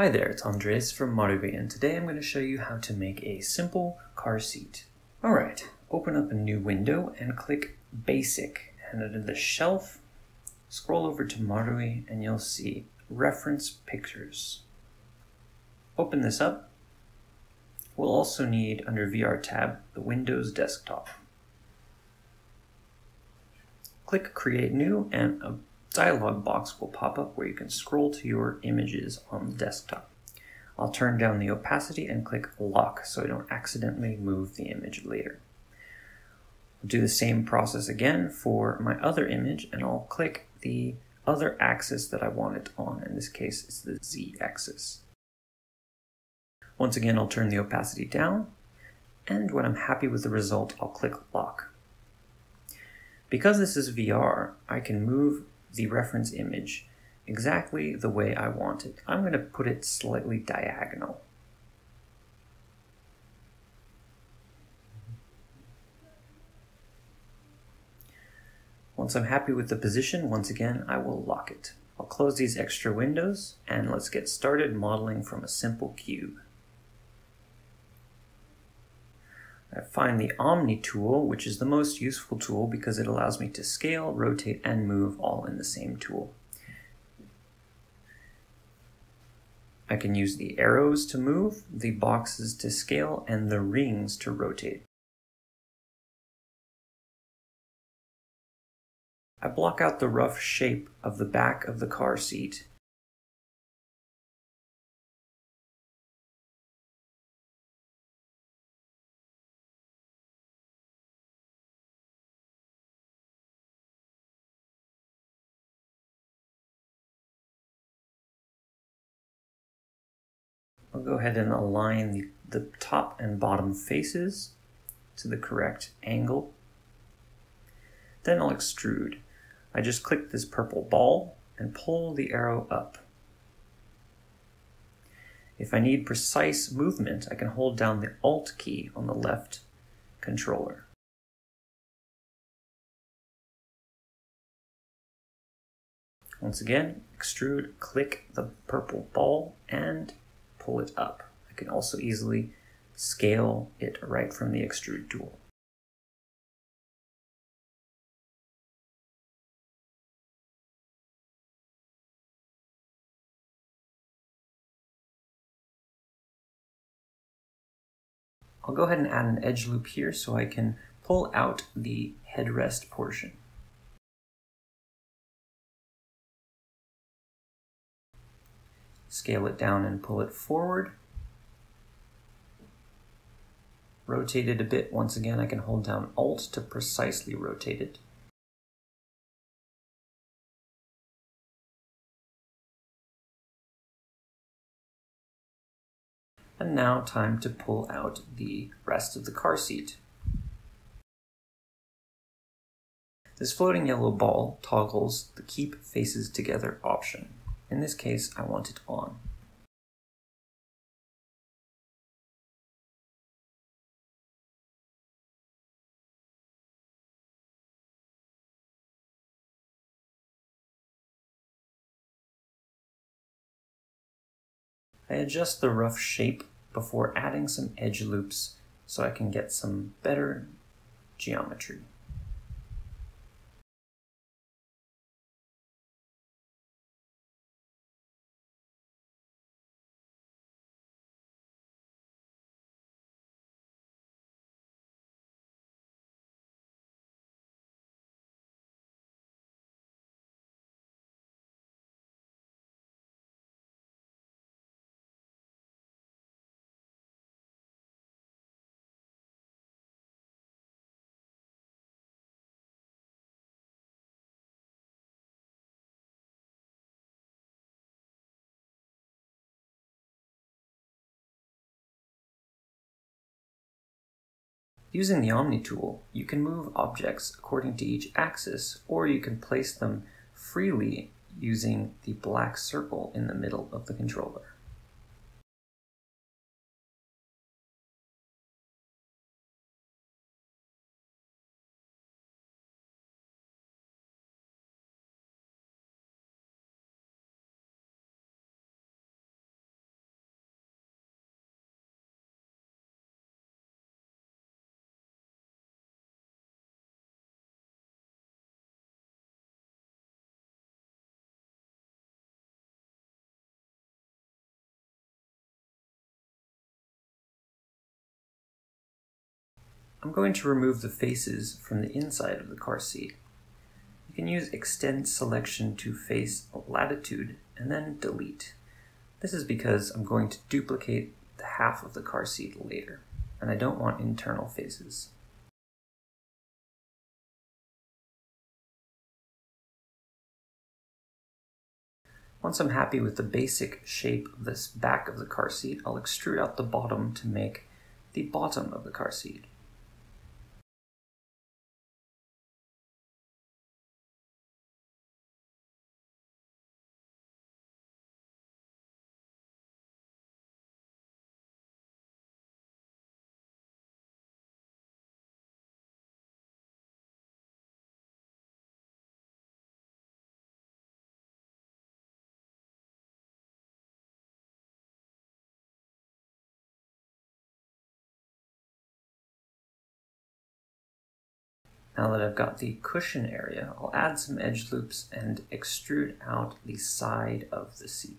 Hi there, it's Andres from Marui, and today I'm going to show you how to make a simple car seat. Alright, open up a new window and click Basic, and under the shelf, scroll over to Marui and you'll see Reference Pictures. Open this up. We'll also need, under VR tab, the Windows Desktop. Click Create New and a dialog box will pop up where you can scroll to your images on the desktop. I'll turn down the opacity and click lock so I don't accidentally move the image later. I'll do the same process again for my other image and I'll click the other axis that I want it on. In this case, it's the Z axis. Once again, I'll turn the opacity down, and when I'm happy with the result, I'll click lock. Because this is VR, I can move the reference image exactly the way I want it. I'm going to put it slightly diagonal. Once I'm happy with the position, once again, I will lock it. I'll close these extra windows and let's get started modeling from a simple cube. I find the Omni tool, which is the most useful tool because it allows me to scale, rotate, and move all in the same tool. I can use the arrows to move, the boxes to scale, and the rings to rotate. I block out the rough shape of the back of the car seat. I'll go ahead and align the top and bottom faces to the correct angle. Then I'll extrude. I just click this purple ball and pull the arrow up. If I need precise movement, I can hold down the Alt key on the left controller. Once again, extrude, click the purple ball, and pull it up. I can also easily scale it right from the extrude tool. I'll go ahead and add an edge loop here so I can pull out the headrest portion. Scale it down and pull it forward. Rotate it a bit. Once again, I can hold down Alt to precisely rotate it. And now time to pull out the rest of the car seat. This floating yellow ball toggles the Keep Faces Together option. In this case, I want it on. I adjust the rough shape before adding some edge loops so I can get some better geometry. Using the Omni tool, you can move objects according to each axis, or you can place them freely using the black circle in the middle of the controller. I'm going to remove the faces from the inside of the car seat. You can use Extend Selection to Face Latitude and then Delete. This is because I'm going to duplicate the half of the car seat later, and I don't want internal faces. Once I'm happy with the basic shape of this back of the car seat, I'll extrude out the bottom to make the bottom of the car seat. Now that I've got the cushion area, I'll add some edge loops and extrude out the side of the seat.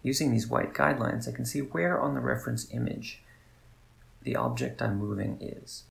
Using these white guidelines, I can see where on the reference image the object I'm moving is.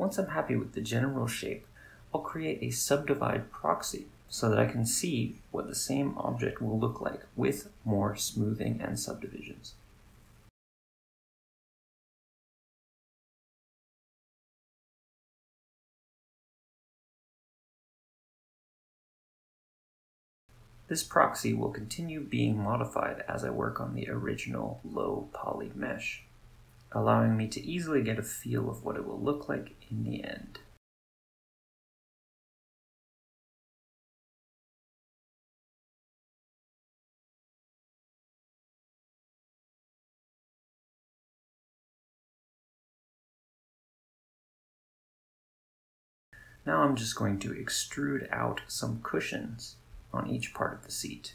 Once I'm happy with the general shape, I'll create a subdivide proxy so that I can see what the same object will look like with more smoothing and subdivisions. This proxy will continue being modified as I work on the original low poly mesh, allowing me to easily get a feel of what it will look like in the end. Now I'm just going to extrude out some cushions on each part of the seat.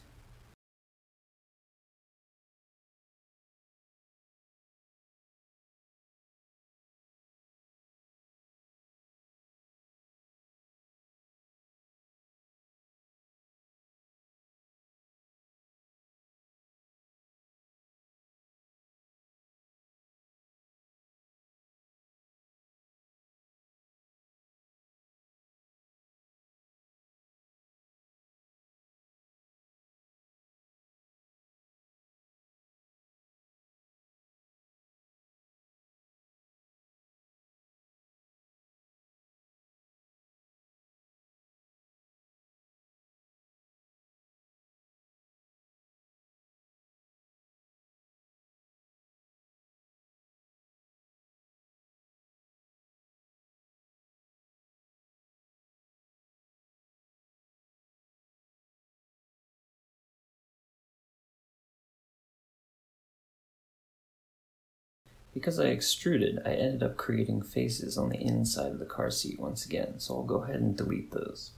Because I extruded, I ended up creating faces on the inside of the car seat once again, so I'll go ahead and delete those.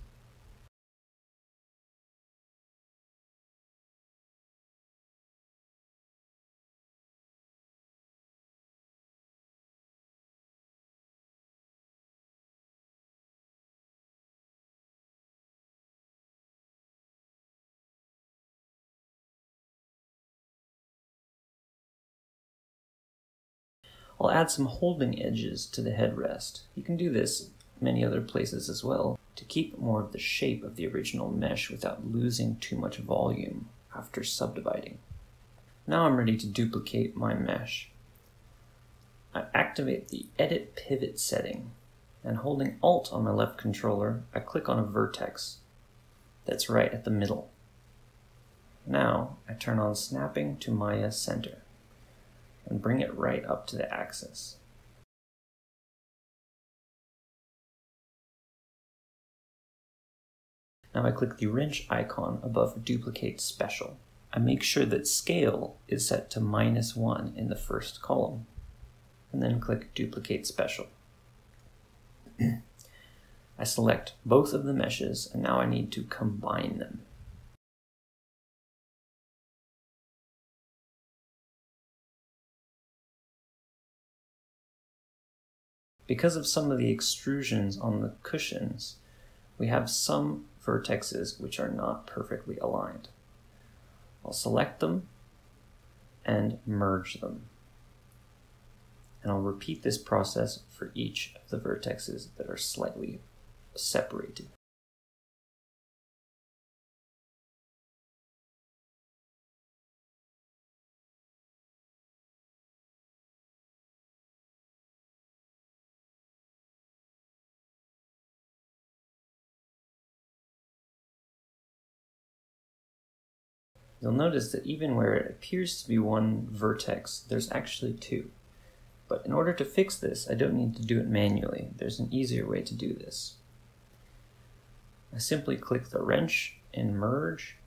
I'll add some holding edges to the headrest. You can do this many other places as well to keep more of the shape of the original mesh without losing too much volume after subdividing. Now I'm ready to duplicate my mesh. I activate the Edit Pivot setting, and holding Alt on my left controller, I click on a vertex that's right at the middle. Now I turn on snapping to Maya center and bring it right up to the axis. Now I click the wrench icon above Duplicate Special. I make sure that Scale is set to -1 in the first column, and then click Duplicate Special. I select both of the meshes, and now I need to combine them. Because of some of the extrusions on the cushions, we have some vertexes which are not perfectly aligned. I'll select them and merge them. And I'll repeat this process for each of the vertexes that are slightly separated. You'll notice that even where it appears to be one vertex, there's actually two. But in order to fix this, I don't need to do it manually. There's an easier way to do this. I simply click the wrench and merge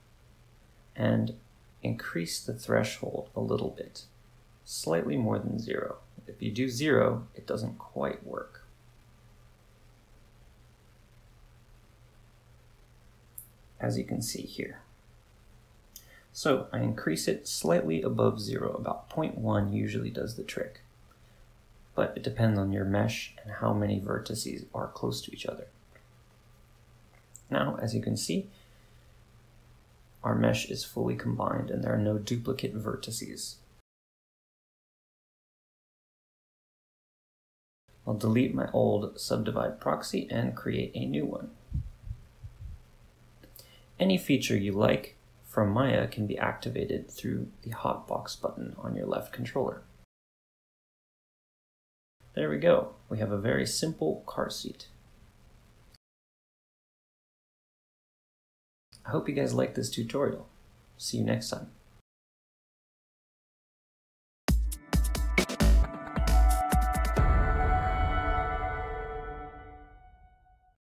and increase the threshold a little bit, slightly more than 0. If you do 0, it doesn't quite work. As you can see here. So I increase it slightly above 0, about 0.1 usually does the trick. But it depends on your mesh and how many vertices are close to each other. Now, as you can see, our mesh is fully combined and there are no duplicate vertices. I'll delete my old subdivide proxy and create a new one. Any feature you like from Maya can be activated through the hotbox button on your left controller. There we go. We have a very simple car seat. I hope you guys liked this tutorial. See you next time.